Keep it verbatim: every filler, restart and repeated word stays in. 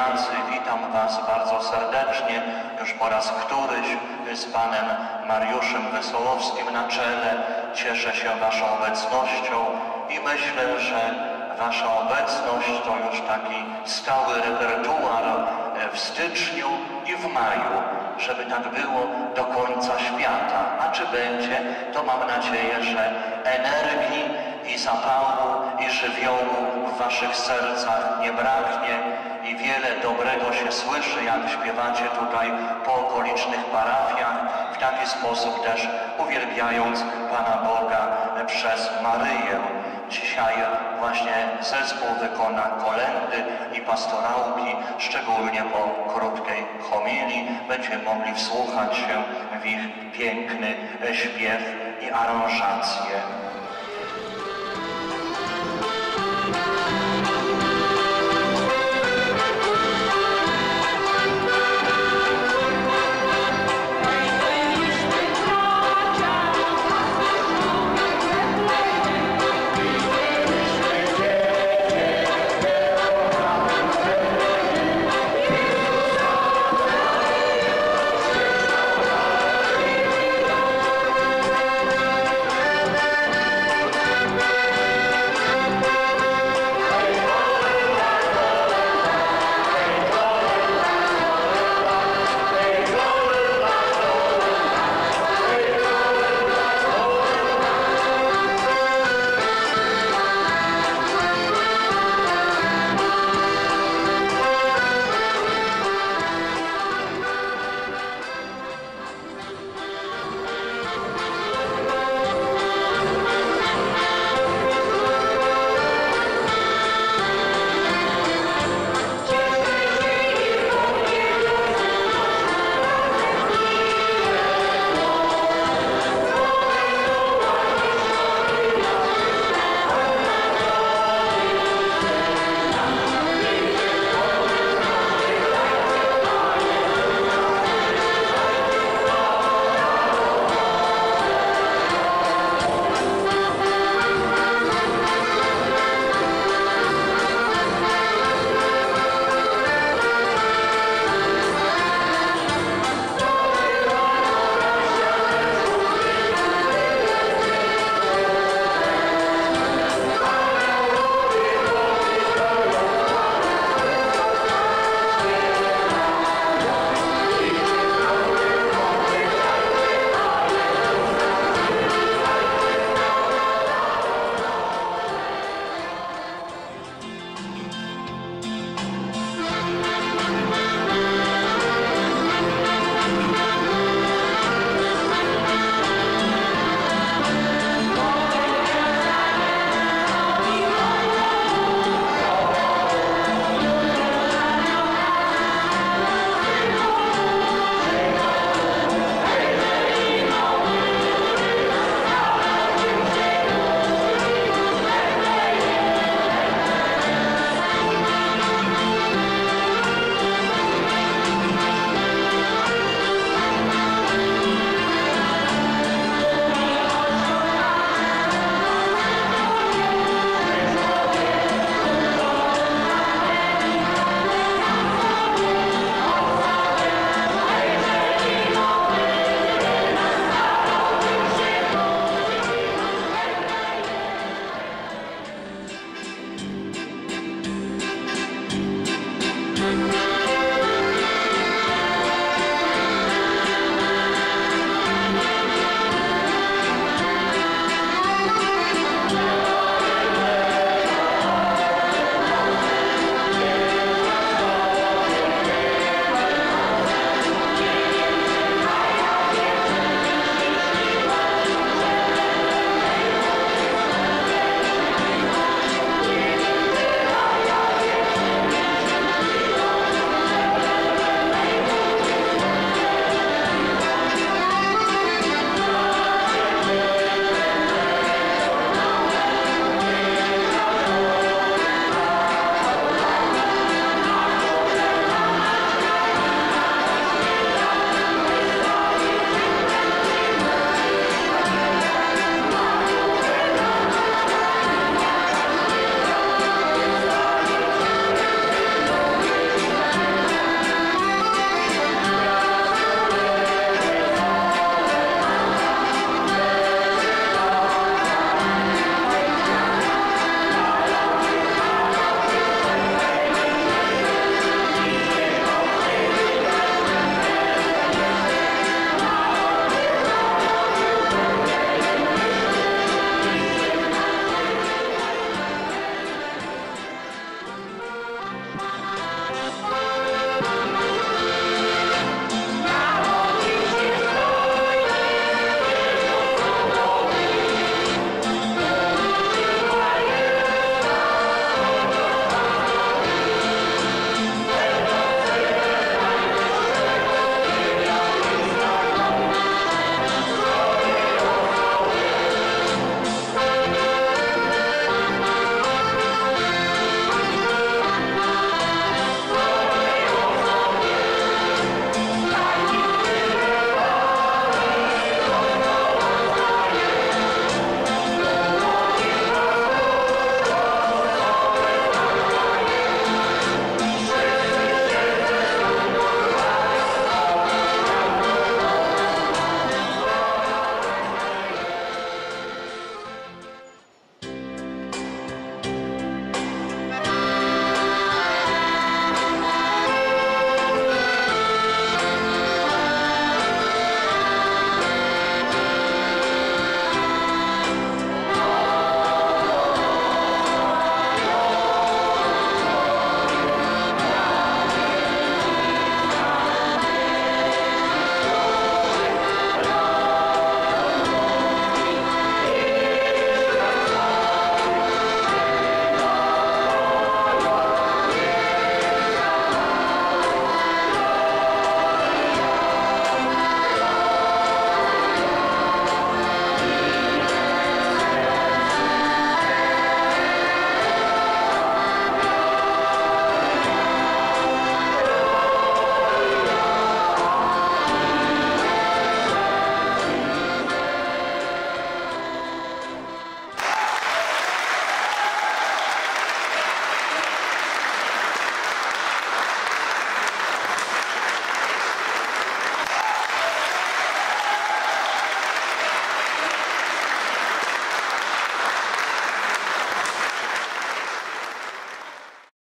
Ludowy-Czerwieniacy, witam Was bardzo serdecznie, już po raz któryś z Panem Mariuszem Wesołowskim na czele. Cieszę się Waszą obecnością i myślę, że Wasza obecność to już taki stały repertuar w styczniu i w maju, żeby tak było do końca świata. A czy będzie, to mam nadzieję, że energii i zapału i żywiołu w Waszych sercach nie braknie i wiele dobrego się słyszy, jak śpiewacie tutaj po okolicznych parafiach, w taki sposób też uwielbiając Pana Boga przez Maryję. Dzisiaj właśnie zespół wykona kolędy i pastorałki, szczególnie po krótkiej homilii. Będziemy mogli wsłuchać się w ich piękny śpiew i aranżację.